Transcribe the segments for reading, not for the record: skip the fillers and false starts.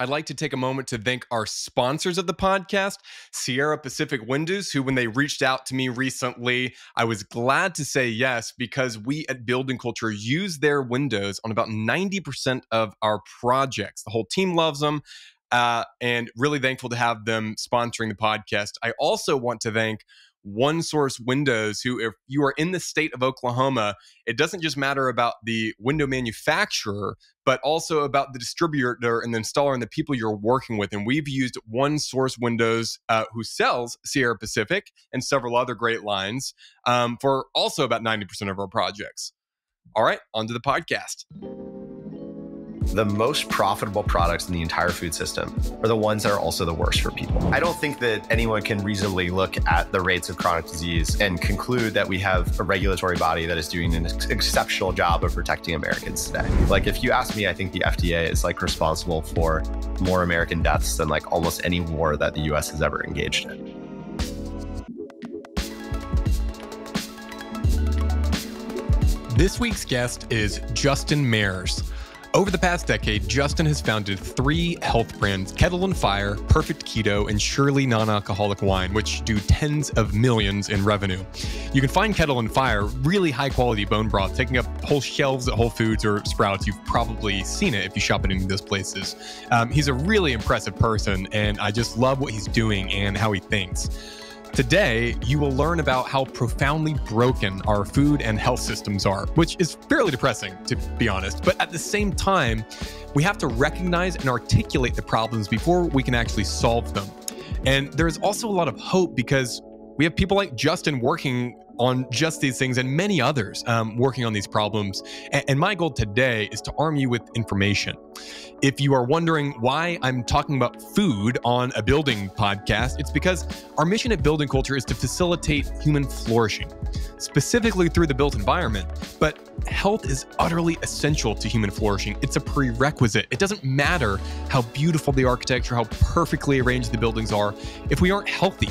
I'd like to take a moment to thank our sponsors of the podcast, Sierra Pacific Windows, who, when they reached out to me recently, I was glad to say yes, because we at Building Culture use their windows on about 90% of our projects. The whole team loves them. And really thankful to have them sponsoring the podcast. I also want to thank One Source Windows, who, if you are in the state of Oklahoma, it doesn't just matter about the window manufacturer, but also about the distributor and the installer and the people you're working with. And we've used One Source Windows, who sells Sierra Pacific and several other great lines, for also about 90% of our projects. All right, on to the podcast. The most profitable products in the entire food system are the ones that are also the worst for people. I don't think that anyone can reasonably look at the rates of chronic disease and conclude that we have a regulatory body that is doing an exceptional job of protecting Americans today. Like, if you ask me, I think the FDA is like responsible for more American deaths than like almost any war that the US has ever engaged in. This week's guest is Justin Mares. Over the past decade, Justin has founded three health brands, Kettle and Fire, Perfect Keto, and Surely Non-Alcoholic Wine, which do tens of millions in revenue. You can find Kettle and Fire, really high-quality bone broth, taking up whole shelves at Whole Foods or Sprouts. You've probably seen it if you shop at any of those places. He's a really impressive person, and I just love what he's doing and how he thinks. Today, you will learn about how profoundly broken our food and health systems are, which is fairly depressing, to be honest. But at the same time, we have to recognize and articulate the problems before we can actually solve them. And there's also a lot of hope because we have people like Justin working on just these things and many others working on these problems. And my goal today is to arm you with information. If you are wondering why I'm talking about food on a building podcast, it's because our mission at Building Culture is to facilitate human flourishing, specifically through the built environment. But health is utterly essential to human flourishing. It's a prerequisite. It doesn't matter how beautiful the architecture, how perfectly arranged the buildings are, if we aren't healthy.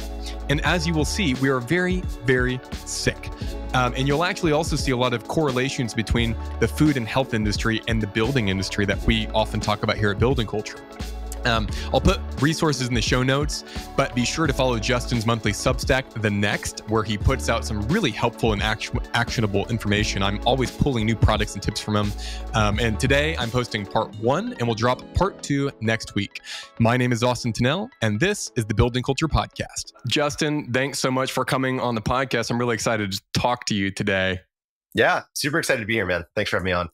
And as you will see, we are very, very sick. And you'll actually also see a lot of correlations between the food and health industry and the building industry that we often talk about here at Building Culture. I'll put resources in the show notes, but be sure to follow Justin's monthly Substack, The Next, where he puts out some really helpful and actionable information. I'm always pulling new products and tips from him. And today I'm posting part 1 and we'll drop part 2 next week. My name is Austin Tennell, and this is the Building Culture Podcast. Justin, thanks so much for coming on the podcast. I'm really excited to talk to you today. Yeah, super excited to be here, man. Thanks for having me on.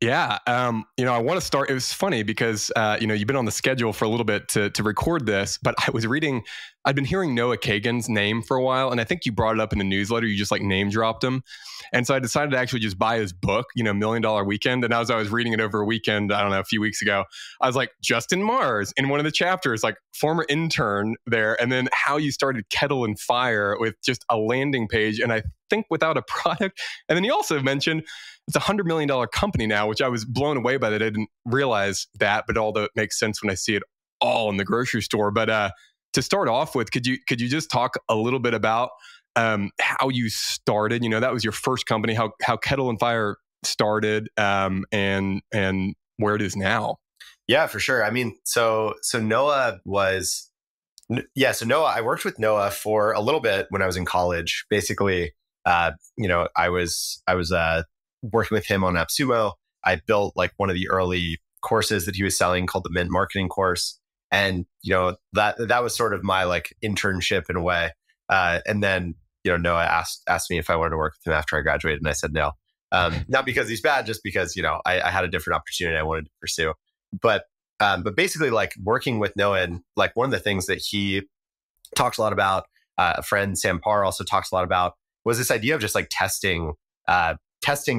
Yeah. I want to start. It was funny because, you've been on the schedule for a little bit to record this, but I'd been hearing Noah Kagan's name for a while. And I think you brought it up in a newsletter. You just like name dropped him. And so I decided to actually just buy his book, Million Dollar Weekend. And as I was reading it over a weekend, I don't know, a few weeks ago, I was like, Justin Mares in one of the chapters, like former intern there. And then how you started Kettle and Fire with just a landing page. And I think without a product. And then he also mentioned it's a $100 million company now, which I was blown away by that. I didn't realize that, but although it makes sense when I see it all in the grocery store. But to start off with, could you just talk a little bit about how you started? That was your first company, how Kettle and Fire started and where it is now. Yeah, for sure. I mean, so Noah was, I worked with Noah for a little bit when I was in college. Basically, I was working with him on AppSumo. I built like one of the early courses that he was selling called the Mint Marketing Course. And, that was sort of my like internship in a way. And then, Noah asked me if I wanted to work with him after I graduated. And I said, no, not because he's bad, just because, I had a different opportunity I wanted to pursue. But basically like working with Noah, and like one of the things that he talks a lot about, a friend, Sam Parr, also talks a lot about, was this idea of just like testing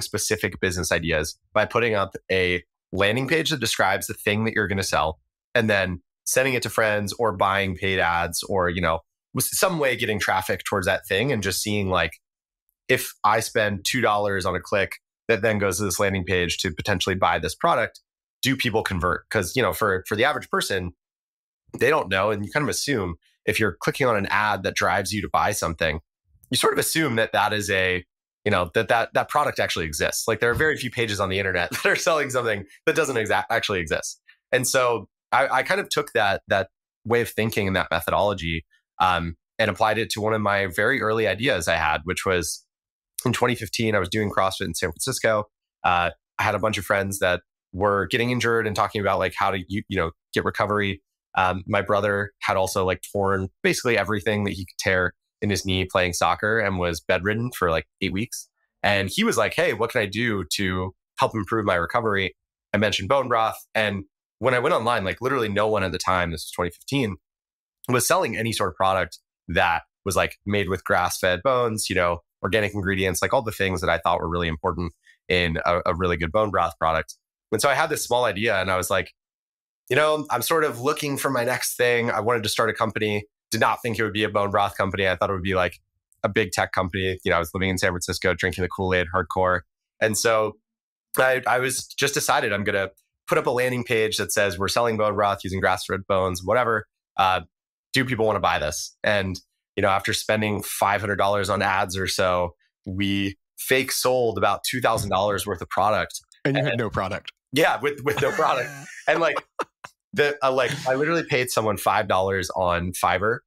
specific business ideas by putting up a landing page that describes the thing that you're going to sell, and then sending it to friends or buying paid ads or, with some way getting traffic towards that thing, and just seeing like, if I spend $2 on a click that then goes to this landing page to potentially buy this product, do people convert? Because, for the average person, they don't know. And you kind of assume if you're clicking on an ad that drives you to buy something, you sort of assume that is a, that product actually exists. Like there are very few pages on the internet that are selling something that doesn't actually exist. And so I kind of took that way of thinking and that methodology and applied it to one of my very early ideas I had, which was in 2015, I was doing CrossFit in San Francisco. I had a bunch of friends that were getting injured and talking about like how to, get recovery. My brother had also like torn basically everything that he could tear in his knee playing soccer and was bedridden for like 8 weeks. And he was like, hey, what can I do to help improve my recovery? I mentioned bone broth. And when I went online, like literally no one at the time, this was 2015, was selling any sort of product that was like made with grass-fed bones, organic ingredients, like all the things that I thought were really important in a really good bone broth product. And so I had this small idea and I was like, I'm sort of looking for my next thing. I wanted to start a company. Did not think it would be a bone broth company. I thought it would be like a big tech company. I was living in San Francisco, drinking the Kool-Aid hardcore. And so I was just decided I'm going to put up a landing page that says we're selling bone broth using grass-fed bones, whatever. Do people want to buy this? And, after spending $500 on ads or so, we fake sold about $2,000 worth of product. And you had no product. Yeah, with no product. And I literally paid someone $5 on Fiverr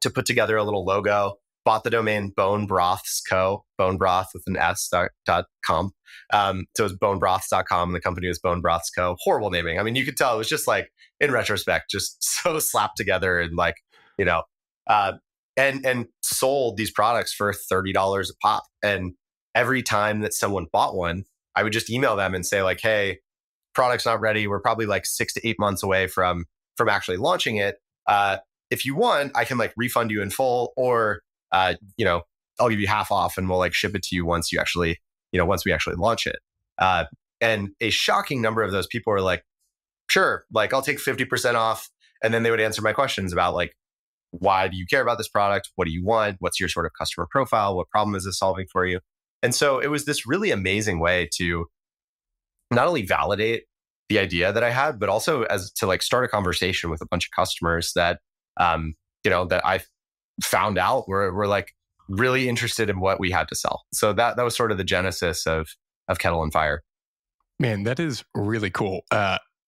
to put together a little logo, bought the domain Bone Broths Co, Bone Broth with an S.com. So it was bonebroths.com and the company was Bone Broths Co. Horrible naming. I mean, you could tell it was just like, in retrospect, just so slapped together and and sold these products for $30 a pop. And every time that someone bought one, I would just email them and say like, hey, product's not ready. We're probably like 6 to 8 months away from actually launching it. If you want, I can like refund you in full or, I'll give you half off and we'll like ship it to you once you actually, once we actually launch it. And a shocking number of those people are like, sure, like I'll take 50% off. And then they would answer my questions about like, why do you care about this product? What do you want? What's your sort of customer profile? What problem is this solving for you? And so it was this really amazing way to not only validate the idea that I had, but also as to like start a conversation with a bunch of customers that, that I found out were like really interested in what we had to sell. So that was sort of the genesis of Kettle and Fire. Man, that is really cool.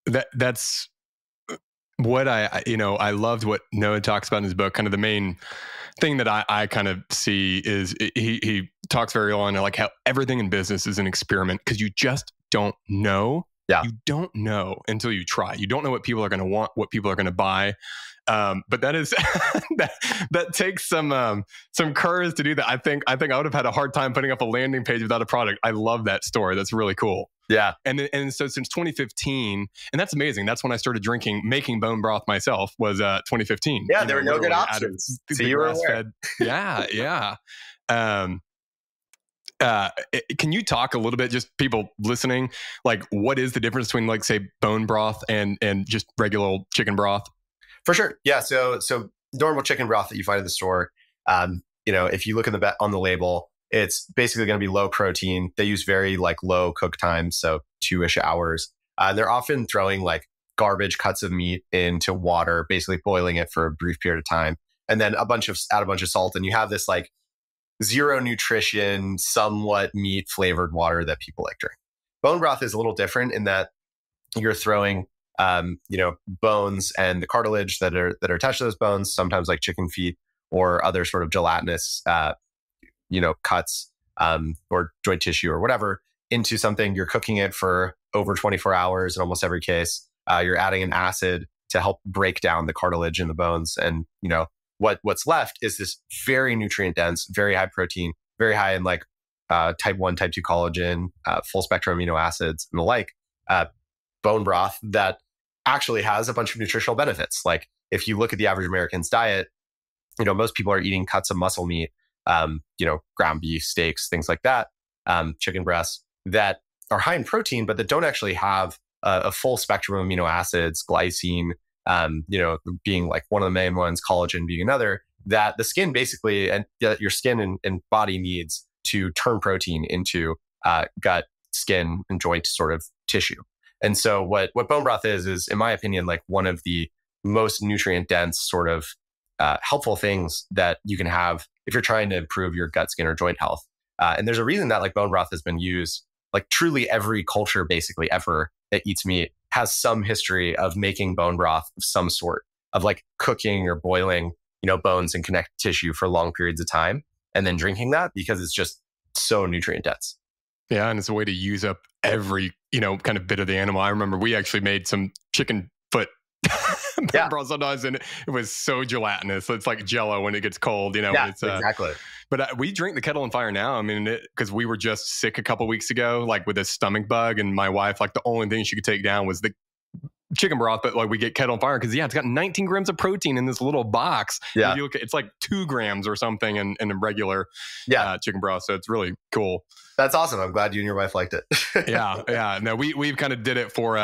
That's what I loved what Noah talks about in his book. Kind of the main thing that I kind of see is he talks very on like how everything in business is an experiment because you just don't know. Yeah. You don't know until you try. You don't know what people are going to want, what people are going to buy. But that is that takes some courage to do that. I think I would have had a hard time putting up a landing page without a product. I love that story. That's really cool. Yeah. And so since 2015, and that's amazing. That's when I started drinking, making bone broth myself was 2015. Yeah, there were no good options. So you were aware. Yeah, yeah. Can you talk a little bit, just people listening, like what is the difference between like say bone broth and just regular old chicken broth? For sure. Yeah. So normal chicken broth that you find at the store, if you look at on the label, it's basically going to be low protein. They use very like low cook times, so 2-ish hours. They're often throwing like garbage cuts of meat into water, basically boiling it for a brief period of time. And then add a bunch of salt. And you have this like zero nutrition, somewhat meat flavored water that people like drink. Bone broth is a little different in that you're throwing, bones and the cartilage that are attached to those bones, sometimes like chicken feet or other sort of gelatinous, cuts, or joint tissue or whatever into something. You're cooking it for over 24 hours in almost every case. You're adding an acid to help break down the cartilage in the bones and, what's left is this very nutrient dense, very high protein, very high in like type 1, type 2 collagen, full spectrum amino acids and the like, bone broth that actually has a bunch of nutritional benefits. Like if you look at the average American's diet, most people are eating cuts of muscle meat, ground beef, steaks, things like that, chicken breasts that are high in protein, but that don't actually have a full spectrum of amino acids, glycine, being like one of the main ones, collagen being another, that the skin basically, and your skin and body needs to turn protein into gut, skin, and joint sort of tissue. And so what bone broth is in my opinion, like one of the most nutrient dense sort of helpful things that you can have if you're trying to improve your gut, skin, or joint health. And there's a reason that like bone broth has been used, like truly every culture basically ever that eats meat has some history of making bone broth of some sort, of like cooking or boiling, you know, bones and connective tissue for long periods of time and then drinking that, because it's just so nutrient dense. Yeah, and it's a way to use up every, you know, kind of bit of the animal. I remember we actually made some chicken foot broth sometimes, and it was so gelatinous. It's like Jello when it gets cold, you know. Yeah, it's, exactly. But we drink the Kettle and Fire now. I mean, because we were just sick a couple weeks ago, like with a stomach bug, and my wife, like the only thing she could take down was the chicken broth, but like we get Kettle and Fire because it's got 19 grams of protein in this little box. Yeah, you look at, it's like 2 grams or something in a regular chicken broth. So it's really cool. That's awesome. I'm glad you and your wife liked it. Yeah. No, we've kind of did it for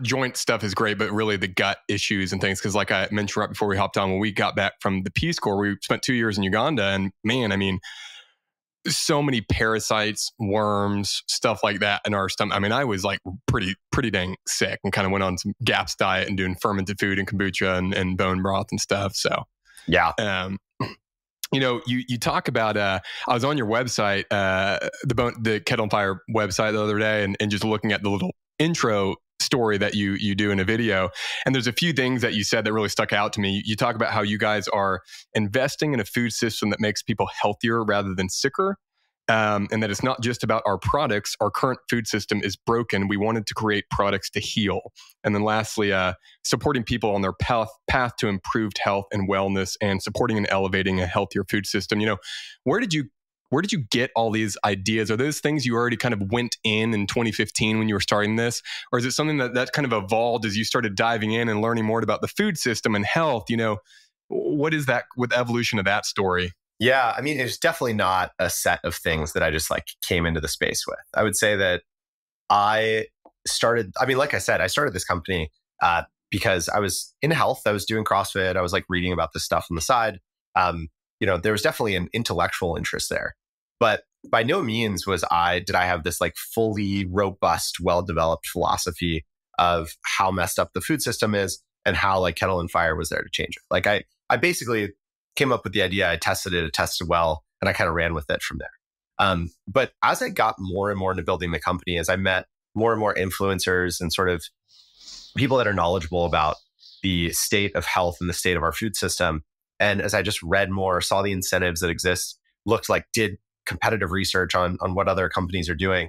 joint stuff is great, but really the gut issues and things. Because like I mentioned right before we hopped on, when we got back from the Peace Corps, we spent 2 years in Uganda, and man, I mean, so many parasites, worms, stuff like that in our stomach. I mean, I was like pretty dang sick, and kind of went on some GAPS diet and doing fermented food and kombucha and bone broth and stuff. So yeah. You know, you talk about, I was on your website, the Kettle and Fire website the other day, and just looking at the little intro story that you do in a video. And there's a few things that you said that really stuck out to me. You talk about how you guys are investing in a food system that makes people healthier rather than sicker. And that it's not just about our products. Our current food system is broken. We wanted to create products to heal. And then lastly, supporting people on their path to improved health and wellness, and supporting and elevating a healthier food system. You know, where did you get all these ideas? Are those things you already kind of went in 2015 when you were starting this? Or is it something that kind of evolved as you started diving in and learning more about the food system and health? You know, what is that with evolution of that story? Yeah, I mean, it's definitely not a set of things that I just like came into the space with. I would say that I started this company because I was in health. I was doing CrossFit. I was like reading about this stuff on the side. You know, there was definitely an intellectual interest there, but by no means did I have this like fully robust, well-developed philosophy of how messed up the food system is and how like Kettle and Fire was there to change it. Like I basically came up with the idea. I tested well, and I kind of ran with it from there. But as I got more and more into building the company, as I met more and more influencers and sort of people that are knowledgeable about the state of health and the state of our food system, and as I just read more, saw the incentives that exist, did competitive research on what other companies are doing,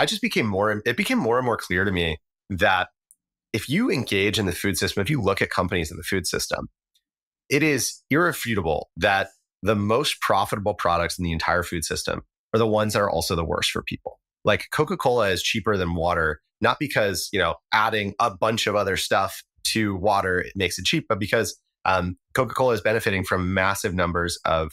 it became more and more clear to me that if you engage in the food system, if you look at companies in the food system, it is irrefutable that the most profitable products in the entire food system are the ones that are also the worst for people. Like Coca-Cola is cheaper than water, not because, you know, adding a bunch of other stuff to water, it makes it cheap, but because Coca-Cola is benefiting from massive numbers of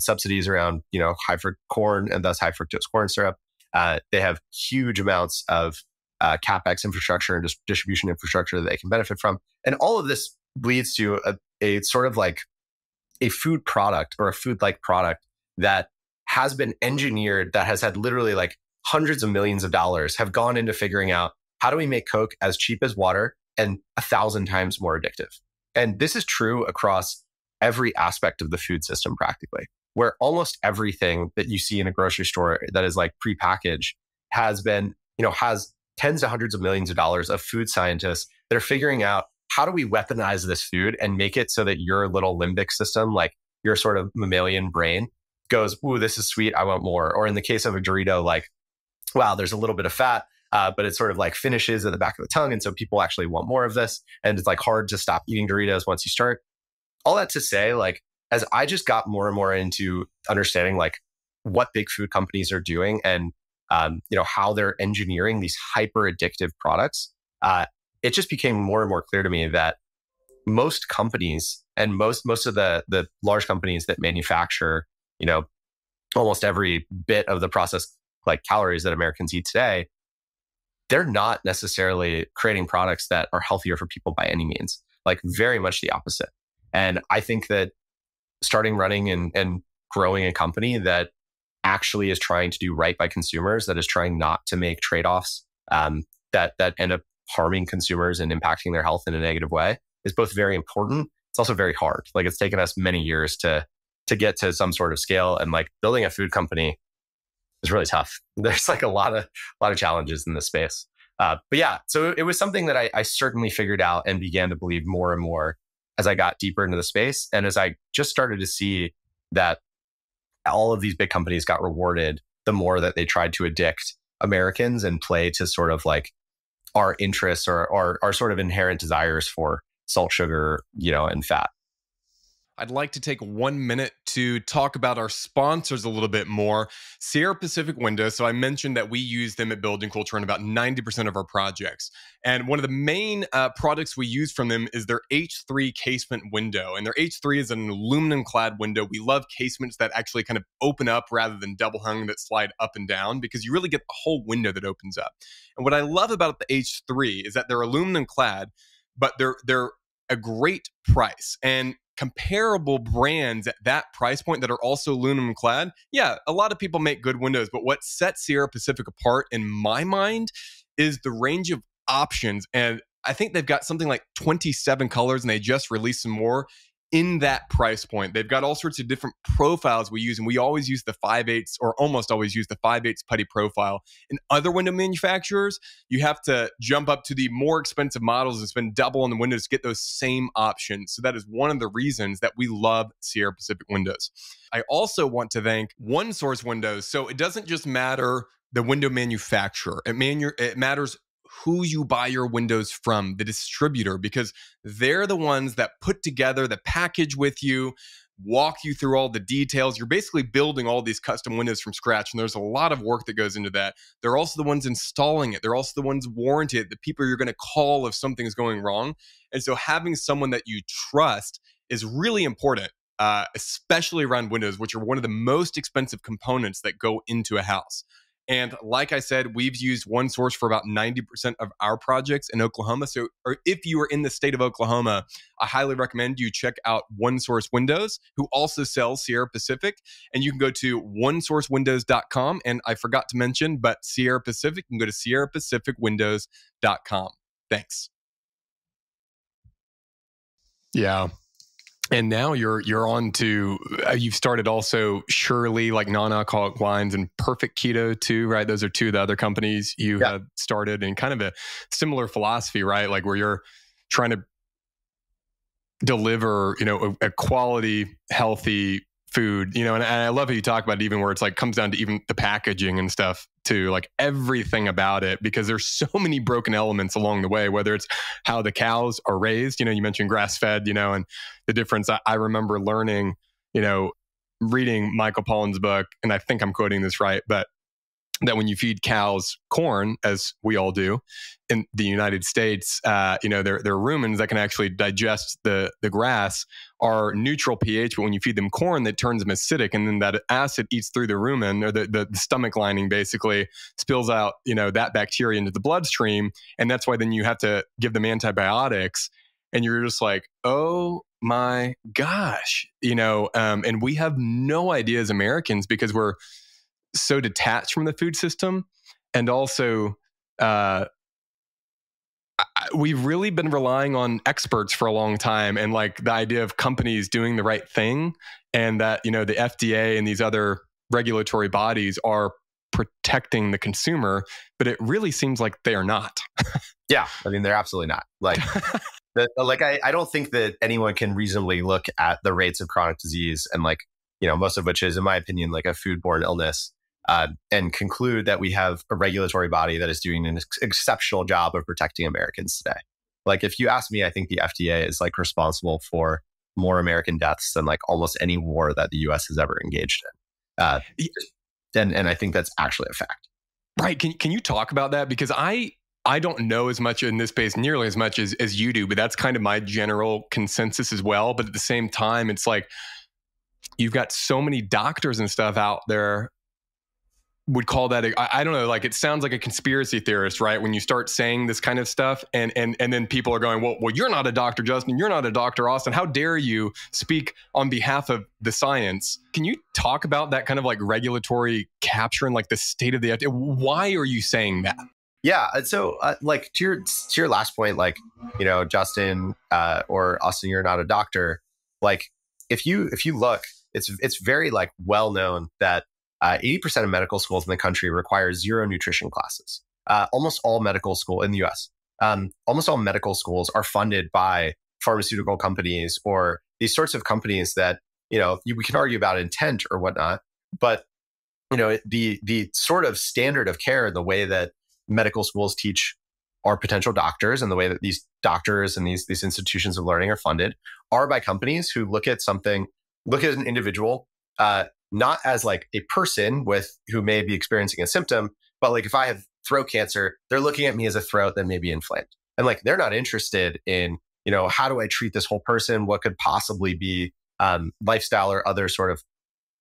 subsidies around, you know, high fructose corn and thus high fructose corn syrup. They have huge amounts of CapEx infrastructure and distribution infrastructure that they can benefit from. And all of this leads to a sort of like a food product or a food-like product that has been engineered, that has had literally like hundreds of millions of dollars have gone into figuring out, how do we make Coke as cheap as water and 1,000 times more addictive? And this is true across every aspect of the food system practically, where almost everything that you see in a grocery store that is like prepackaged has tens to hundreds of millions of dollars of food scientists that are figuring out, how do we weaponize this food and make it so that your little limbic system, like your sort of mammalian brain, goes, ooh, this is sweet, I want more. Or in the case of a Dorito, like, wow, there's a little bit of fat, but it sort of like finishes at the back of the tongue. And so people actually want more of this. And it's like hard to stop eating Doritos once you start. All that to say, like, as I just got more and more into understanding like what big food companies are doing and, you know, how they're engineering these hyper addictive products, it just became more and more clear to me that most companies and most of the large companies that manufacture, you know, almost every bit of the processed like calories that Americans eat today, they're not necessarily creating products that are healthier for people by any means, like very much the opposite. And I think that starting running and growing a company that actually is trying to do right by consumers, that is trying not to make trade-offs that end up harming consumers and impacting their health in a negative way, is both very important. It's also very hard. Like, it's taken us many years to get to some sort of scale, and like building a food company is really tough. There's like a lot of challenges in this space. But yeah, so it was something that I certainly figured out and began to believe more and more as I got deeper into the space. And as I just started to see that all of these big companies got rewarded the more that they tried to addict Americans and play to sort of like our interests or our sort of inherent desires for salt, sugar, you know, and fat. I'd like to take 1 minute to talk about our sponsors a little bit more. Sierra Pacific Windows. So I mentioned that we use them at Building Culture in about 90% of our projects. And one of the main products we use from them is their H3 casement window. And their H3 is an aluminum clad window. We love casements that actually kind of open up rather than double hung that slide up and down, because you really get the whole window that opens up. And what I love about the H3 is that they're aluminum clad, but they're a great price. And comparable brands at that price point that are also aluminum clad, yeah, a lot of people make good windows, but what sets Sierra Pacific apart in my mind is the range of options. And I think they've got something like 27 colors, and they just released some more in that price point. They've got all sorts of different profiles we use, and we always use the 5/8 or almost always use the 5/8 putty profile. In other window manufacturers, you have to jump up to the more expensive models and spend double on the windows to get those same options. So that is one of the reasons that we love Sierra Pacific Windows. I also want to thank One Source Windows. So it doesn't just matter the window manufacturer. It matters who you buy your windows from, the distributor, because they're the ones that put together the package with you, walk you through all the details. You're basically building all these custom windows from scratch, and there's a lot of work that goes into that. They're also the ones installing it. They're also the ones warranting it, the people you're going to call if something's going wrong. And so having someone that you trust is really important, especially around windows, which are one of the most expensive components that go into a house. And like I said, we've used One Source for about 90% of our projects in Oklahoma. So if you are in the state of Oklahoma, I highly recommend you check out One Source Windows, who also sells Sierra Pacific. And you can go to onesourcewindows.com. And I forgot to mention, but Sierra Pacific, you can go to sierrapacificwindows.com. Thanks. Yeah. And now you're on to, you've started also Surely, like Non-Alcoholic Wines, and Perfect Keto too, right? Those are two of the other companies you have started, and kind of a similar philosophy, right? Like where you're trying to deliver, you know, a quality, healthy food, you know, and I love how you talk about it, even where it's like comes down to even the packaging and stuff too, like everything about it, because there's so many broken elements along the way, whether it's how the cows are raised, you know, you mentioned grass fed, you know, and the difference I remember learning, you know, reading Michael Pollan's book, and I think I'm quoting this right, but that when you feed cows corn, as we all do in the United States, you know, their rumens that can actually digest the grass are neutral pH, but when you feed them corn, that turns them acidic, and then that acid eats through the rumen, or the stomach lining, basically spills out, you know, that bacteria into the bloodstream, and that's why then you have to give them antibiotics, and you're just like, oh my gosh, you know, and we have no idea as Americans, because we're so detached from the food system. And also, we've really been relying on experts for a long time, and like the idea of companies doing the right thing, and that, you know, the FDA and these other regulatory bodies are protecting the consumer, but it really seems like they are not. Yeah. I mean, they're absolutely not. Like, I don't think that anyone can reasonably look at the rates of chronic disease, and like, you know, most of which is, in my opinion, like a foodborne illness, and conclude that we have a regulatory body that is doing an exceptional job of protecting Americans today. Like, if you ask me, I think the FDA is like responsible for more American deaths than like almost any war that the US has ever engaged in. And I think that's actually a fact. Right. Can you talk about that? Because I don't know as much in this space, nearly as much as you do, but that's kind of my general consensus as well. But at the same time, it's like, you've got so many doctors and stuff out there would call that I don't know, like it sounds like a conspiracy theorist, right? When you start saying this kind of stuff, and then people are going, well, you're not a doctor, Justin, you're not a doctor, Austin, how dare you speak on behalf of the science? Can you talk about that kind of like regulatory capture and like the state of the FDA? Why are you saying that? Yeah. So like to your last point, like, you know, Justin or Austin, you're not a doctor. Like if you look, it's very like well known that 80% of medical schools in the country require zero nutrition classes. almost all medical school in the US, almost all medical schools are funded by pharmaceutical companies or these sorts of companies that, you know, we can argue about intent or whatnot, but, you know, the sort of standard of care, the way that medical schools teach our potential doctors and the way that these doctors and these institutions of learning are funded are by companies who look at something, look at an individual, not as like a person with who may be experiencing a symptom, but like if I have throat cancer, they're looking at me as a throat that may be inflamed. And like, they're not interested in, you know, how do I treat this whole person? What could possibly be lifestyle or other sort of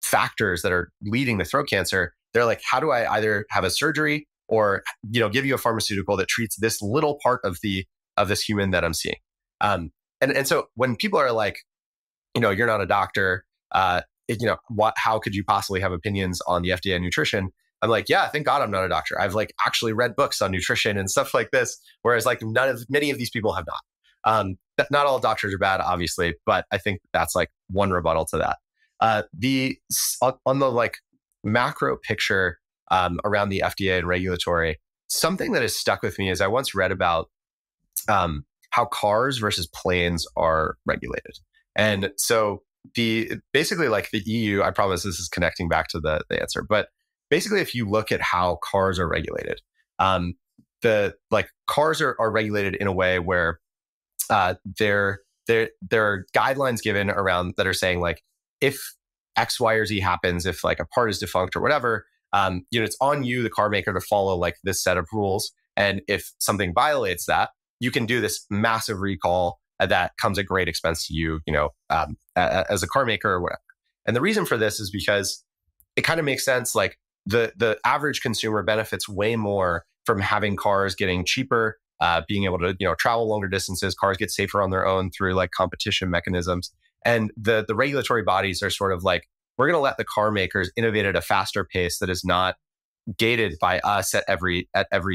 factors that are leading to throat cancer? They're like, how do I either have a surgery or, you know, give you a pharmaceutical that treats this little part of the, of this human that I'm seeing. And so when people are like, you know, you're not a doctor, you know, what, how could you possibly have opinions on the FDA and nutrition? I'm like, yeah, thank God I'm not a doctor. I've like actually read books on nutrition and stuff like this. Whereas like many of these people have not. Not all doctors are bad, obviously, but I think that's like one rebuttal to that. On the like macro picture around the FDA and regulatory, something that has stuck with me is I once read about how cars versus planes are regulated. And so basically like the EU, I promise this is connecting back to the answer, but basically if you look at how cars are regulated, cars are regulated in a way where there are guidelines given around that are saying like, if X, Y, or Z happens, if like a part is defunct or whatever, you know, it's on you, the car maker, to follow like this set of rules. And if something violates that, you can do this massive recall that comes at great expense to you, you know, as a car maker or whatever. And the reason for this is because it kind of makes sense. Like the average consumer benefits way more from having cars getting cheaper, being able to, you know, travel longer distances. Cars get safer on their own through like competition mechanisms. And the regulatory bodies are sort of like, we're going to let the car makers innovate at a faster pace that is not gated by us at every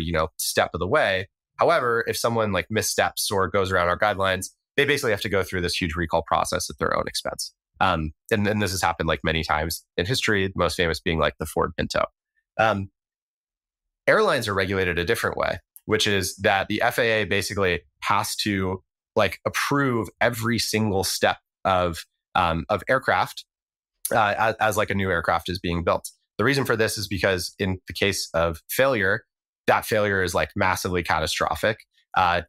you know, step of the way. However, if someone like missteps or goes around our guidelines, they basically have to go through this huge recall process at their own expense. And this has happened like many times in history, the most famous being like the Ford Pinto. Airlines are regulated a different way, which is that the FAA basically has to like approve every single step of aircraft as like a new aircraft is being built. The reason for this is because in the case of failure, that failure is like massively catastrophic.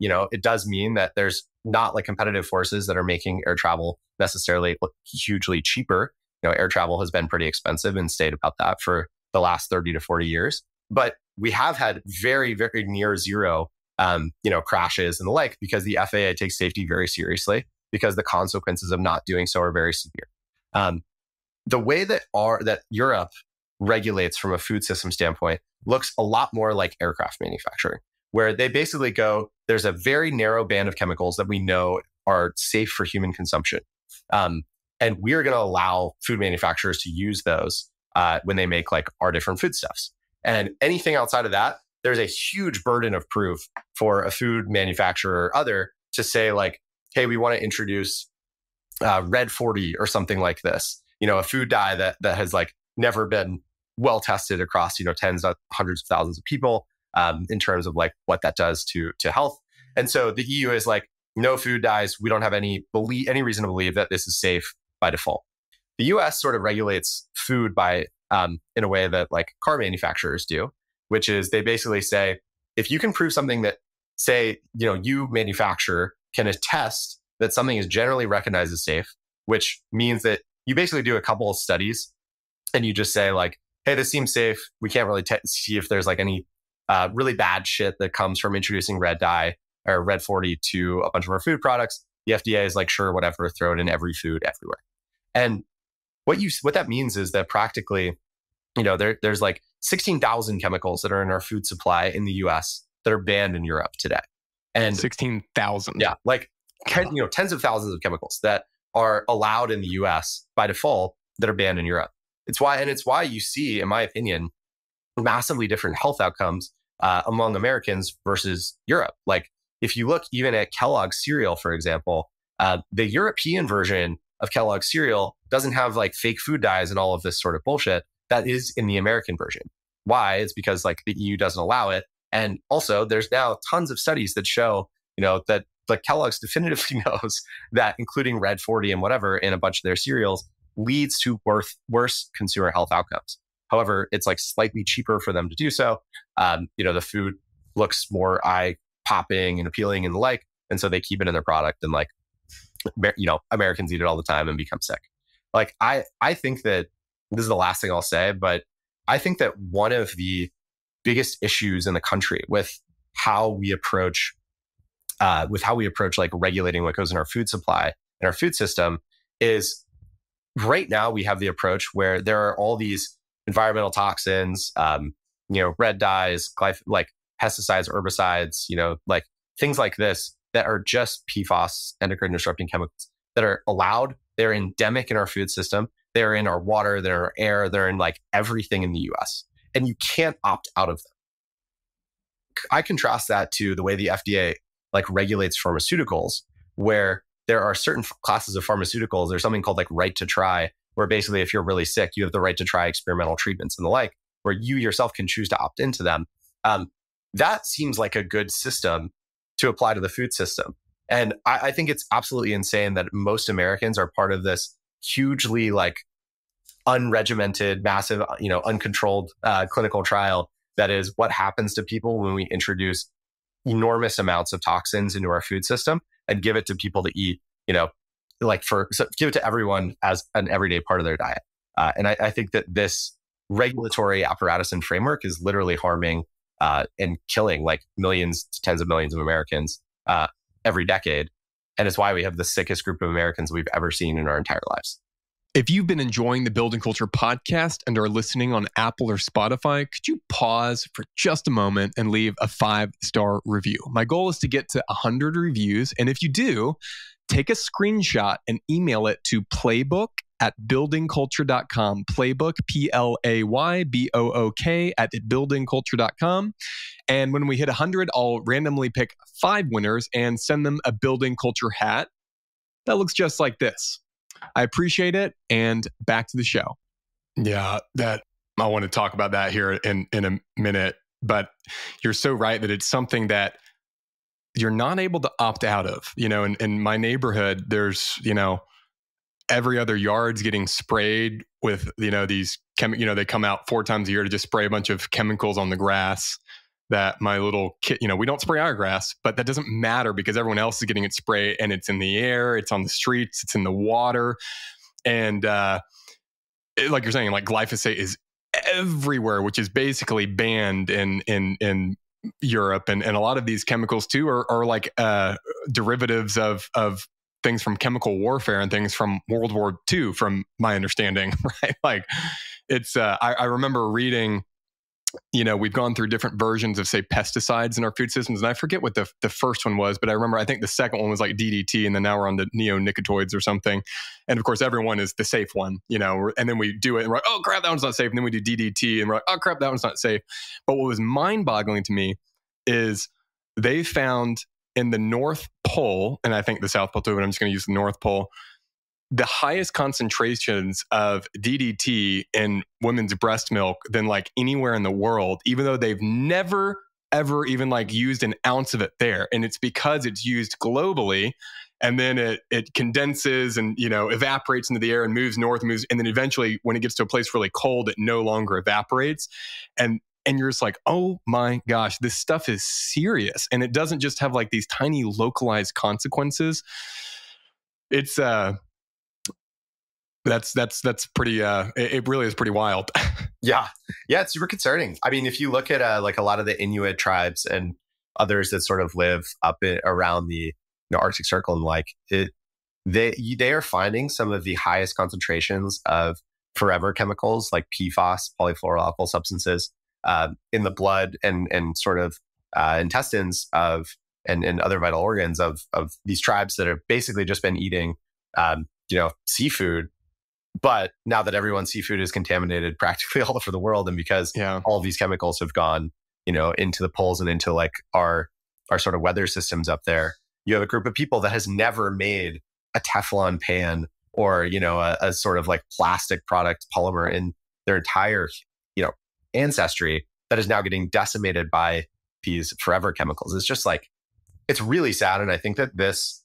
You know, it does mean that there's not like competitive forces that are making air travel necessarily hugely cheaper. You know, air travel has been pretty expensive and stayed about that for the last 30 to 40 years. But we have had very, very near zero, you know, crashes and the like, because the FAA takes safety very seriously, because the consequences of not doing so are very severe. The way that Europe regulates from a food system standpoint looks a lot more like aircraft manufacturing, where they basically go, there's a very narrow band of chemicals that we know are safe for human consumption. And we're going to allow food manufacturers to use those when they make like our different foodstuffs. And anything outside of that, there's a huge burden of proof for a food manufacturer or other to say like, hey, we want to introduce Red 40 or something like this. You know, a food dye that has like never been well tested across, you know, tens of hundreds of thousands of people in terms of like what that does to health. And so the EU is like, no food dyes. We don't have any reason to believe that this is safe by default. The US sort of regulates food by in a way that like car manufacturers do, which is they basically say, if you can prove something that, say, you know, you manufacturer can attest that something is generally recognized as safe, which means that you basically do a couple of studies and you just say like, hey, this seems safe. We can't really see if there's like any really bad shit that comes from introducing red dye or Red 40 to a bunch of our food products. The FDA is like, sure, whatever, throw it in every food everywhere. And what that means is that practically, you know, there's like 16,000 chemicals that are in our food supply in the US that are banned in Europe today. And 16,000. Yeah. Like, you know, tens of thousands of chemicals that are allowed in the US by default that are banned in Europe. It's why you see, in my opinion, massively different health outcomes among Americans versus Europe. Like if you look even at Kellogg's cereal, for example, the European version of Kellogg's cereal doesn't have like fake food dyes and all of this sort of bullshit that is in the American version. Why? It's because like the EU doesn't allow it. And also there's now tons of studies that show, that the Kellogg's definitively knows that including Red 40 and whatever in a bunch of their cereals leads to worse consumer health outcomes. However, it's like slightly cheaper for them to do so. The food looks more eye popping and appealing and the like. And so they keep it in their product and Americans eat it all the time and become sick. I think that this is the last thing I'll say, but I think that one of the biggest issues in the country with how we approach regulating what goes in our food supply and our food system is right now we have the approach where there are all these environmental toxins, red dyes, pesticides, herbicides, things like this that are just PFAS, endocrine disrupting chemicals that are allowed. They're endemic in our food system. They're in our water, they're in our air, they're in everything in the US. And you can't opt out of them. I contrast that to the way the FDA regulates pharmaceuticals, where there are certain classes of pharmaceuticals. There's something called right to try, where basically if you're really sick, you have the right to try experimental treatments and the like, where you yourself can choose to opt into them. That seems like a good system to apply to the food system. And I think it's absolutely insane that most Americans are part of this hugely unregimented, massive, uncontrolled clinical trial. That is what happens to people when we introduce enormous amounts of toxins into our food system and give it to people to eat, give it to everyone as an everyday part of their diet. And I think that this regulatory apparatus and framework is literally harming and killing millions to tens of millions of Americans every decade. And it's why we have the sickest group of Americans we've ever seen in our entire lives. If you've been enjoying the Building Culture podcast and are listening on Apple or Spotify, could you pause for just a moment and leave a 5-star review? My goal is to get to 100 reviews. And if you do, take a screenshot and email it to playbook@buildingculture.com. Playbook, PLAYBOOK @buildingculture.com. And when we hit 100, I'll randomly pick 5 winners and send them a Building Culture hat that looks just like this. I appreciate it. And back to the show. Yeah, that I want to talk about that here in a minute. But you're so right that it's something that you're not able to opt out of. In my neighborhood, there's, every other yard's getting sprayed with, these they come out 4 times a year to just spray a bunch of chemicals on the grass that my little kid, we don't spray our grass, but that doesn't matter because everyone else is getting it sprayed and it's in the air, it's on the streets, it's in the water. And like you're saying, glyphosate is everywhere, which is basically banned in Europe. And a lot of these chemicals too are derivatives of things from chemical warfare and things from World War II, from my understanding, right? It's, I remember reading, we've gone through different versions of, say, pesticides in our food systems. And I forget what the first one was, but I remember, I think the second one was DDT. And then now we're on the neonicotinoids or something. And of course, everyone is the safe one, and then we do it and we're like, oh crap, that one's not safe. And then we do DDT and we're like, oh crap, that one's not safe. But what was mind boggling to me is they found in the North Pole, and I think the South Pole too, but I'm just going to use the North Pole, the highest concentrations of DDT in women's breast milk than anywhere in the world, even though they've never, ever even used an ounce of it there. And it's because it's used globally and then it condenses and, evaporates into the air and moves north, and then eventually when it gets to a place really cold, it no longer evaporates. And you're just like, oh my gosh, this stuff is serious. And it doesn't just have these tiny localized consequences. It's, that's pretty, it really is pretty wild. Yeah. It's super concerning. I mean, if you look at, a lot of the Inuit tribes and others that sort of live up around the Arctic Circle and they are finding some of the highest concentrations of forever chemicals like PFAS, polyfluoroalkyl substances, in the blood and sort of, intestines and other vital organs of these tribes that have basically just been eating, seafood. But now that everyone's seafood is contaminated practically all over the world, and because all these chemicals have gone, into the poles and into our sort of weather systems up there, you have a group of people that has never made a Teflon pan or, a sort of plastic product polymer in their entire, ancestry that is now getting decimated by these forever chemicals. It's just like, it's really sad. And I think that this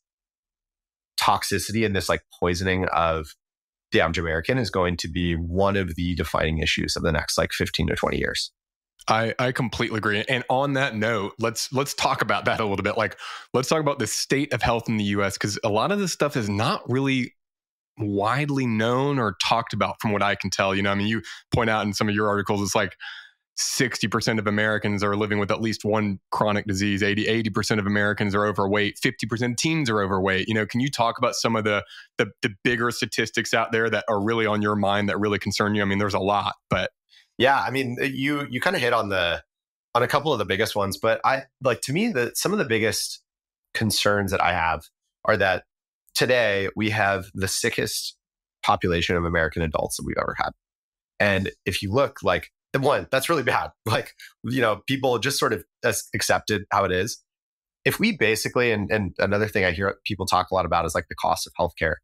toxicity and this like poisoning of the average American is going to be one of the defining issues of the next like 15 to 20 years. I completely agree. And on that note, let's talk about that a little bit. Like, let's talk about the state of health in the US, because a lot of this stuff is not really widely known or talked about from what I can tell. You know, I mean, you point out in some of your articles, it's like 60% of Americans are living with at least one chronic disease, 80% of Americans are overweight, 50% of teens are overweight. You know, can you talk about some of the bigger statistics out there that are really on your mind that really concern you? I mean, there's a lot, but yeah, I mean, you kind of hit on a couple of the biggest ones, but I like, to me, some of the biggest concerns that I have are that today we have the sickest population of American adults that we've ever had. And if you look, like, one, that's really bad. Like, you know, people just sort of accepted how it is. If we basically, and another thing I hear people talk a lot about is like the cost of healthcare.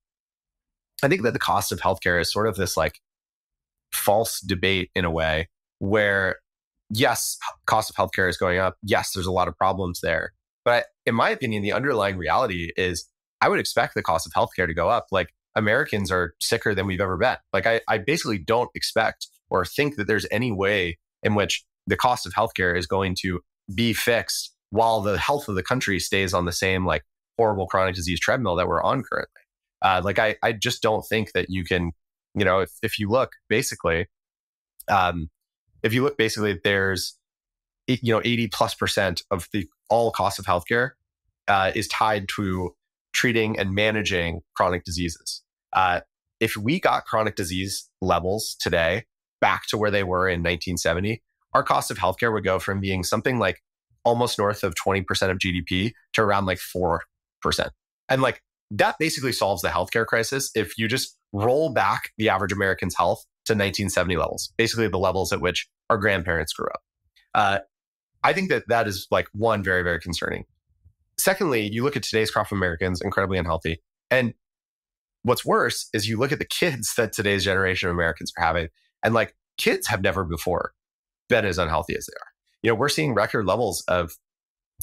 I think that the cost of healthcare is sort of this like false debate in a way where, yes, cost of healthcare is going up. Yes, there's a lot of problems there. But in my opinion, the underlying reality is I would expect the cost of healthcare to go up. Like, Americans are sicker than we've ever been. Like, I basically don't expect or think that there's any way in which the cost of healthcare is going to be fixed while the health of the country stays on the same like horrible chronic disease treadmill that we're on currently. Like, I just don't think that you can, you know, if you look basically, there's, you know, 80+% of the all cost of healthcare is tied to treating and managing chronic diseases. If we got chronic disease levels today back to where they were in 1970, our cost of healthcare would go from being something like almost north of 20% of GDP to around like 4%. And like, that basically solves the healthcare crisis if you just roll back the average American's health to 1970 levels, basically the levels at which our grandparents grew up. I think that is like one, very, very concerning. Secondly, you look at today's crop of Americans, incredibly unhealthy. And what's worse is you look at the kids that today's generation of Americans are having. And like, kids have never before been as unhealthy as they are. You know, we're seeing record levels of,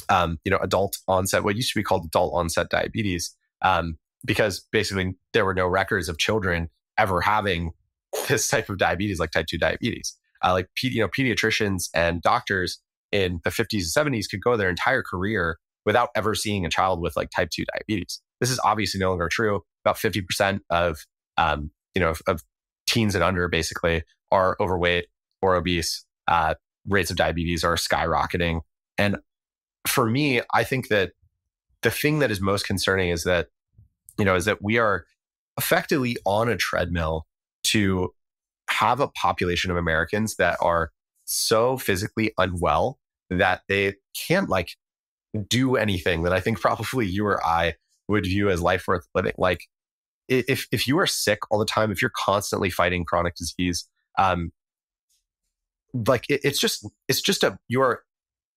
you know, adult onset, what used to be called adult onset diabetes, because basically there were no records of children ever having this type of diabetes, like type 2 diabetes. Like, you know, pediatricians and doctors in the 50s and 70s could go their entire career without ever seeing a child with like type 2 diabetes. This is obviously no longer true. About 50% of, you know, of teens and under basically are overweight or obese. Rates of diabetes are skyrocketing. And for me, I think that the thing that is most concerning is that, you know, is that we are effectively on a treadmill to have a population of Americans that are so physically unwell that they can't like do anything that I think probably you or I would view as life worth living. Like, if you are sick all the time, if you're constantly fighting chronic disease, like it's just you are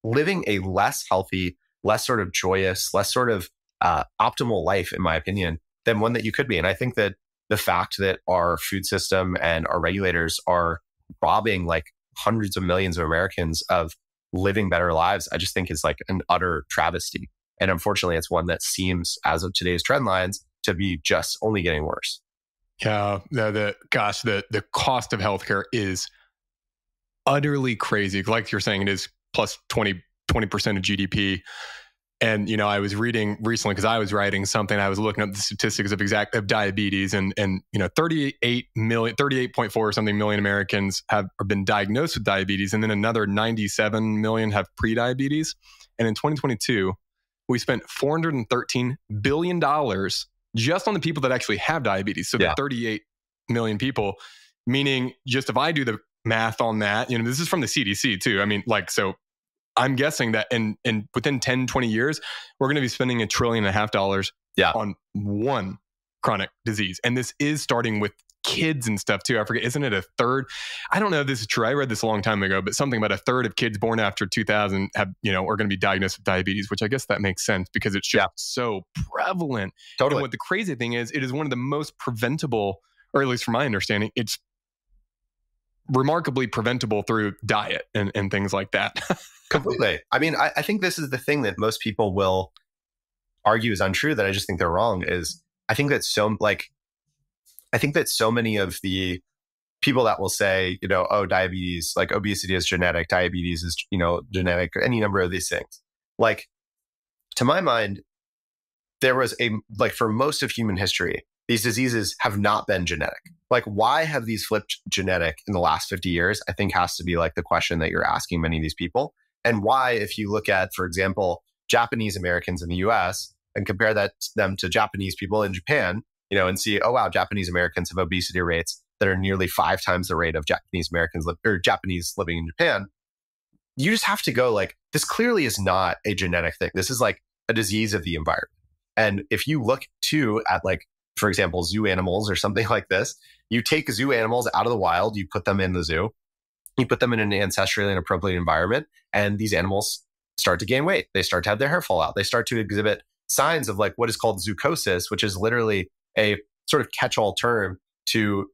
living a less healthy, less sort of joyous, less sort of optimal life, in my opinion, than one that you could be. And I think that the fact that our food system and our regulators are robbing like hundreds of millions of Americans of living better lives, I just think is like an utter travesty. And unfortunately, it's one that seems, as of today's trend lines, to be just only getting worse. Yeah, the cost of healthcare is utterly crazy. Like you're saying, it is plus 20% of GDP. And, you know, I was reading recently, because I was writing something, I was looking up the statistics of diabetes, and you know, 38.4 or something million Americans have been diagnosed with diabetes, and then another 97 million have prediabetes. And in 2022, we spent $413 billion just on the people that actually have diabetes. So yeah, the 38 million people, meaning, just if I do the math on that, you know, this is from the CDC too. I mean, like, so I'm guessing that in within 10, 20 years, we're going to be spending $1.5 trillion on one chronic disease. And this is starting with kids and stuff too. I forget, isn't it a third? I don't know if this is true. I read this a long time ago, but something about a third of kids born after 2000 have, you know, are going to be diagnosed with diabetes, which I guess that makes sense because it's just so prevalent. Totally. And what the crazy thing is, it is one of the most preventable, or at least from my understanding, it's remarkably preventable through diet and things like that. Completely. I mean, I think this is the thing that most people will argue is untrue that I just think they're wrong is I think that so many of the people that will say, you know, oh, diabetes, like obesity is genetic, diabetes is, you know, genetic, any number of these things. Like, to my mind, there was for most of human history, these diseases have not been genetic. Like, why have these flipped genetic in the last 50 years? I think has to be like the question that you're asking many of these people. And why, if you look at, for example, Japanese Americans in the US and compare them to Japanese people in Japan, you know, and see, oh, wow, Japanese Americans have obesity rates that are nearly 5 times the rate of Japanese Americans or Japanese living in Japan. You just have to go like, this clearly is not a genetic thing. This is like a disease of the environment. And if you look too at like, for example, zoo animals or something like this, you take zoo animals out of the wild, you put them in the zoo, you put them in an ancestrally inappropriate environment, and these animals start to gain weight. They start to have their hair fall out. They start to exhibit signs of like what is called zoochosis, which is literally a sort of catch-all term to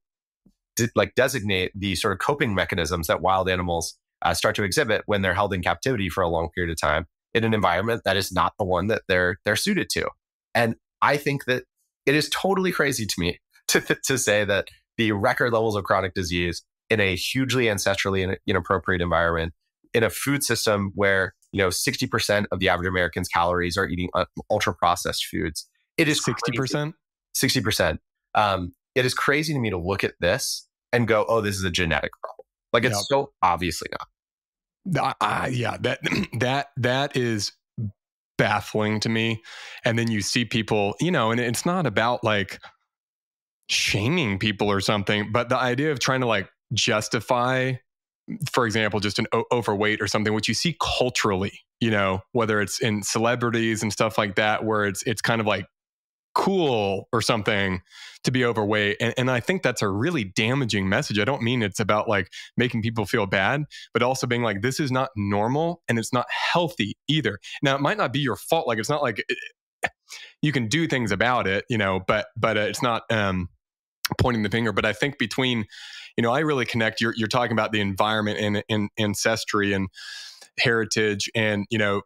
like designate the sort of coping mechanisms that wild animals start to exhibit when they're held in captivity for a long period of time in an environment that is not the one that they're suited to. And I think that it is totally crazy to me to say that the record levels of chronic disease in a hugely ancestrally inappropriate environment, in a food system where, you know, 60% of the average American's calories are eating ultra processed foods. It is 60%? 60%. It is crazy to me to look at this and go, oh, this is a genetic problem. Like, it's so obviously not. That is baffling to me. And then you see people, you know, and it's not about like shaming people or something, but the idea of trying to like justify, for example, just an overweight or something, which you see culturally, you know, whether it's in celebrities and stuff like that, where it's kind of like cool or something to be overweight. And I think that's a really damaging message. I don't mean it's about like making people feel bad, but also being like, this is not normal and it's not healthy either. Now, it might not be your fault. Like, it's not like you can do things about it, you know, but it's not pointing the finger. But I think between, you know, I really connect, you're talking about the environment and ancestry and heritage. And, you know,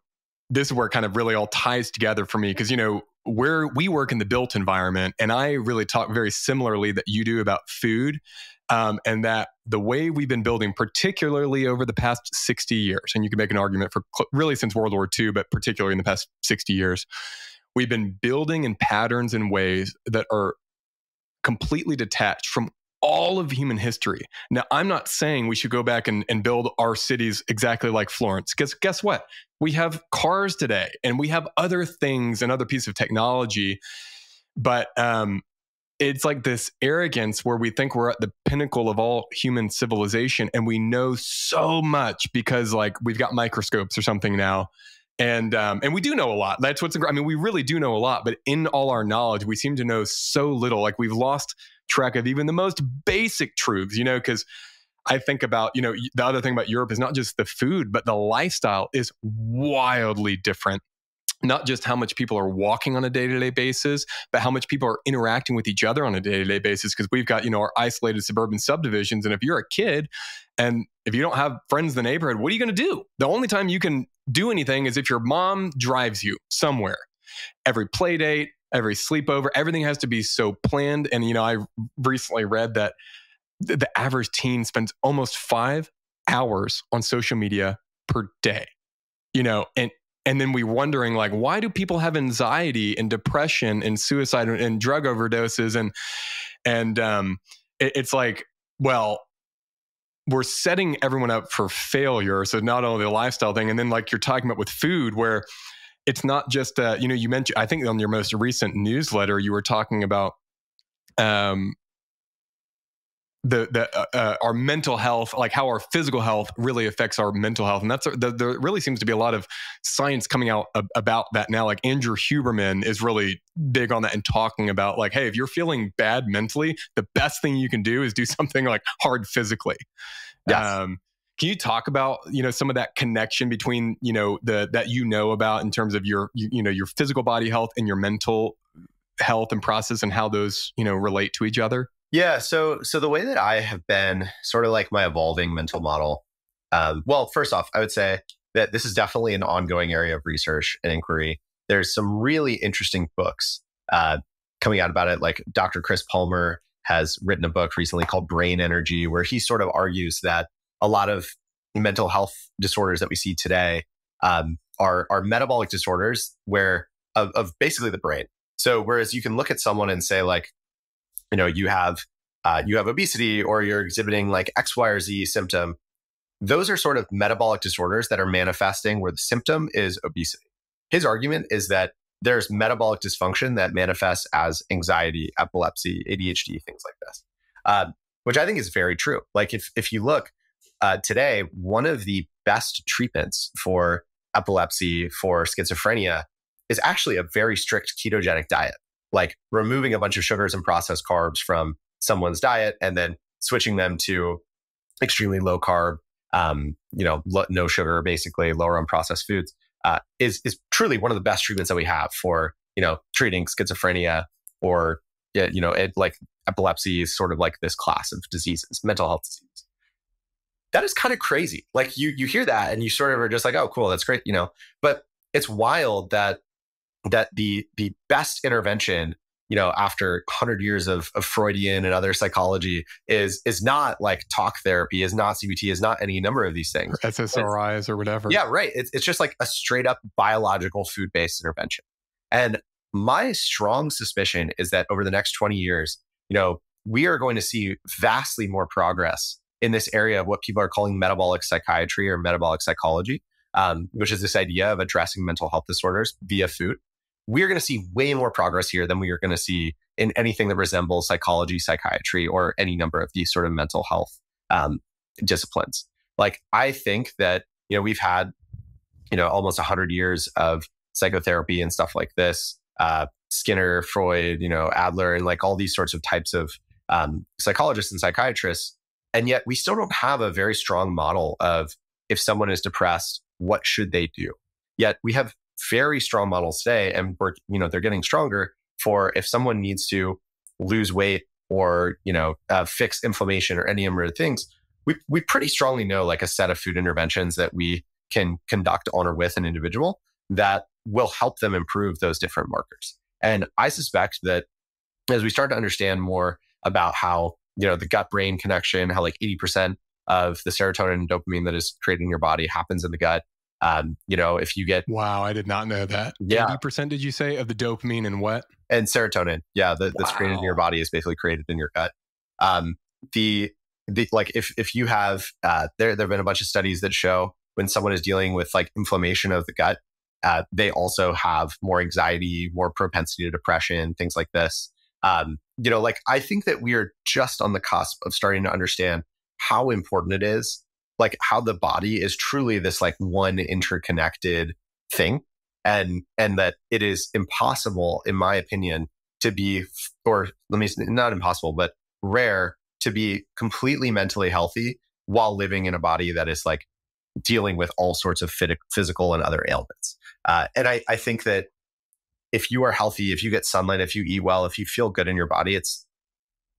this is where it kind of really all ties together for me. 'Cause, you know, where we work in the built environment, and I really talk very similarly that you do about food, and that the way we've been building, particularly over the past 60 years, and you can make an argument for really since World War II, but particularly in the past 60 years, we've been building in patterns and ways that are completely detached from all of human history. Now, I'm not saying we should go back and build our cities exactly like Florence. Guess what? We have cars today and we have other things and other pieces of technology. But it's like this arrogance where we think we're at the pinnacle of all human civilization and we know so much because like we've got microscopes or something now. And we do know a lot. That's what's, I mean, we really do know a lot, but in all our knowledge, we seem to know so little. Like, we've lost track of even the most basic truths, you know, because I think about, you know, the other thing about Europe is not just the food, but the lifestyle is wildly different. Not just how much people are walking on a day-to-day basis, but how much people are interacting with each other on a day-to-day basis. Because we've got, you know, our isolated suburban subdivisions. And if you're a kid and if you don't have friends in the neighborhood, what are you going to do? The only time you can do anything is if your mom drives you somewhere. Every play date, every sleepover, everything has to be so planned. And, you know, I recently read that the average teen spends almost 5 hours on social media per day, you know, and then we're wondering, like, why do people have anxiety and depression and suicide and drug overdoses? And it's like, well, we're setting everyone up for failure. So not only the lifestyle thing, and then like you're talking about with food, where it's not just, you know, you mentioned, I think on your most recent newsletter, you were talking about our mental health, like how our physical health really affects our mental health. And that's, there really seems to be a lot of science coming out about that now. Like, Andrew Huberman is really big on that and talking about like, hey, if you're feeling bad mentally, the best thing you can do is do something like hard physically. Yes. Can you talk about, you know, some of that connection between, you know, that you know about in terms of your, you know, your physical body health and your mental health and process and how those, you know, relate to each other? Yeah. So the way that I have been sort of like my evolving mental model, well, first off, I would say that this is definitely an ongoing area of research and inquiry. There's some really interesting books coming out about it. Like Dr. Chris Palmer has written a book recently called Brain Energy, where he sort of argues that a lot of mental health disorders that we see today are metabolic disorders where of basically the brain. So whereas you can look at someone and say like, you know, you have obesity or you're exhibiting like X, Y, or Z symptom. Those are sort of metabolic disorders that are manifesting where the symptom is obesity. His argument is that there's metabolic dysfunction that manifests as anxiety, epilepsy, ADHD, things like this, which I think is very true. Like if you look today, one of the best treatments for epilepsy, for schizophrenia is actually a very strict ketogenic diet, like removing a bunch of sugars and processed carbs from someone's diet and then switching them to extremely low carb, no sugar, basically lower on processed foods. Is truly one of the best treatments that we have for, you know, treating schizophrenia or, you know, like epilepsy is sort of like this class of diseases, mental health diseases. That is kind of crazy. Like you hear that and you sort of are just like, oh, cool, that's great, you know. But it's wild that the best intervention, you know, after 100 years of Freudian and other psychology is not like talk therapy, is not CBT, is not any number of these things. Or SSRIs or whatever. Yeah, right. It's just like a straight up biological food-based intervention. And my strong suspicion is that over the next 20 years, you know, we are going to see vastly more progress in this area of what people are calling metabolic psychiatry or metabolic psychology, which is this idea of addressing mental health disorders via food. We're going to see way more progress here than we are going to see in anything that resembles psychology, psychiatry, or any number of these sort of mental health disciplines. Like, I think that, you know, we've had, you know, almost 100 years of psychotherapy and stuff like this, Skinner, Freud, you know, Adler, and like all these sorts of types of psychologists and psychiatrists. And yet we still don't have a very strong model of if someone is depressed, what should they do? Yet we have very strong models today, and we're, you know, they're getting stronger for if someone needs to lose weight or, you know, fix inflammation or any number of things. We pretty strongly know like a set of food interventions that we can conduct on or with an individual that will help them improve those different markers. And I suspect that as we start to understand more about how, you know, the gut-brain connection, how like 80% of the serotonin and dopamine that is created in your body happens in the gut. You know, if you get... Wow, I did not know that. Yeah. 80% did you say of the dopamine and what? And serotonin. Yeah. That's created in your body is basically created in your gut. Like if you have, there've been a bunch of studies that show when someone is dealing with like inflammation of the gut, they also have more anxiety, more propensity to depression, things like this. You know, like I think that we are just on the cusp of starting to understand how important it is, like how the body is truly this like one interconnected thing, and that it is impossible, in my opinion, to be, or let me say, not impossible, but rare to be completely mentally healthy while living in a body that is like dealing with all sorts of physical and other ailments. And I think that if you are healthy, if you get sunlight, if you eat well, if you feel good in your body, it's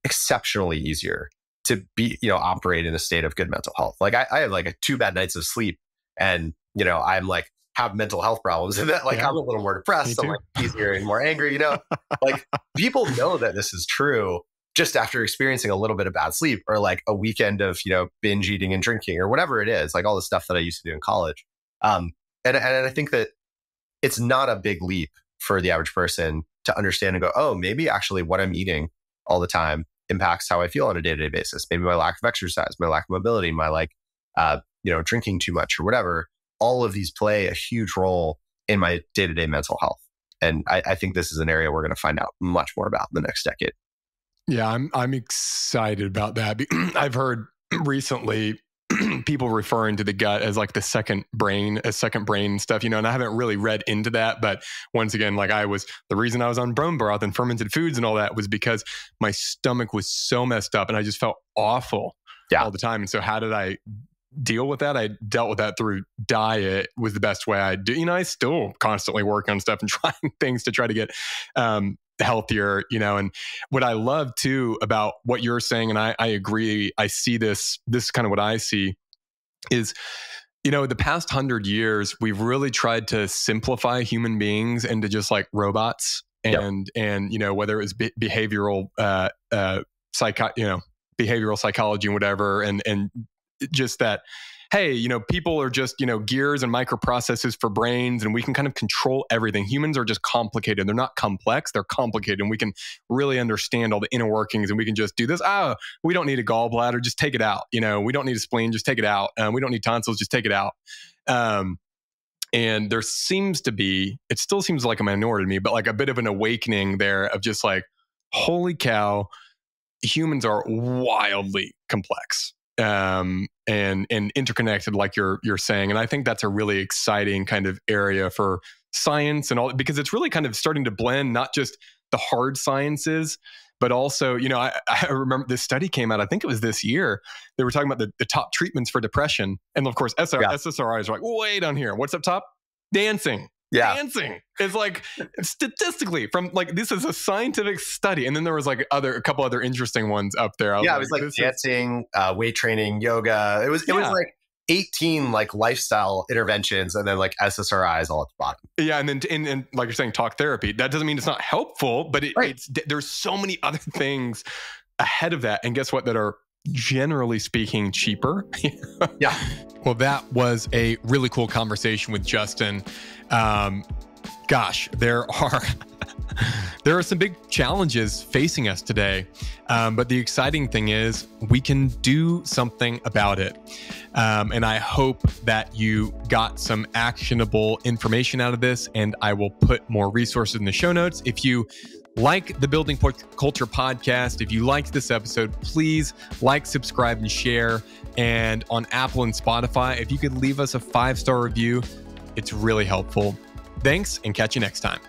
exceptionally easier to be, you know, operate in a state of good mental health. Like I have like two bad nights of sleep and, you know, I'm like have mental health problems and that like, yeah, I'm a little more depressed. I'm like easier and more angry, you know, like people know that this is true just after experiencing a little bit of bad sleep or like a weekend of, you know, binge eating and drinking or whatever it is, like all the stuff that I used to do in college. And I think that it's not a big leap for the average person to understand and go, oh, maybe actually what I'm eating all the time impacts how I feel on a day-to-day basis. Maybe my lack of exercise, my lack of mobility, my like, you know, drinking too much or whatever, all of these play a huge role in my day-to-day mental health. And I think this is an area we're going to find out much more about in the next decade. Yeah, I'm excited about that. I've heard recently people referring to the gut as like the second brain, as second brain stuff, you know, and I haven't really read into that. But once again, like the reason I was on bone broth and fermented foods and all that was because my stomach was so messed up and I just felt awful all the time. And so how did I deal with that? I dealt with that through diet was the best way I do. You know, I still constantly work on stuff and trying things to try to get healthier, you know. And what I love too about what you're saying, and I agree, I see this is kind of what I see is, you know, the past 100 years, we've really tried to simplify human beings into just like robots and, yep. and, you know, whether it was behavioral, behavioral psychology and whatever, and just that, hey, you know, people are just, you know, gears and microprocessors for brains, and we can kind of control everything. Humans are just complicated. They're not complex. They're complicated, and we can really understand all the inner workings, and we can just do this. Oh, we don't need a gallbladder. Just take it out. You know, we don't need a spleen. Just take it out. We don't need tonsils. Just take it out. And there seems to be, it still seems like a minority to me, but like a bit of an awakening there of just like, holy cow, humans are wildly complex. And interconnected, like you're saying. And I think that's a really exciting kind of area for science and all, because it's really kind of starting to blend not just the hard sciences, but also, you know, I remember this study came out, I think it was this year, they were talking about the top treatments for depression. And of course, SSRIs are like, way down here. What's up top? Dancing. Yeah. Dancing is like statistically from like, this is a scientific study. And then there was like a couple other interesting ones up there. It was like dancing, weight training, yoga. It was like 18 like lifestyle interventions, and then like SSRIs all at the bottom. Yeah. And then, and like you're saying, talk therapy, that doesn't mean it's not helpful, but there's so many other things ahead of that. And guess what? That are, generally speaking, cheaper. Yeah. Well, that was a really cool conversation with Justin. Gosh, there are some big challenges facing us today. But the exciting thing is we can do something about it. And I hope that you got some actionable information out of this, and I will put more resources in the show notes. If you like the Building Culture podcast, if you liked this episode, please like, subscribe, and share. And on Apple and Spotify, if you could leave us a 5-star review, it's really helpful. Thanks, and catch you next time.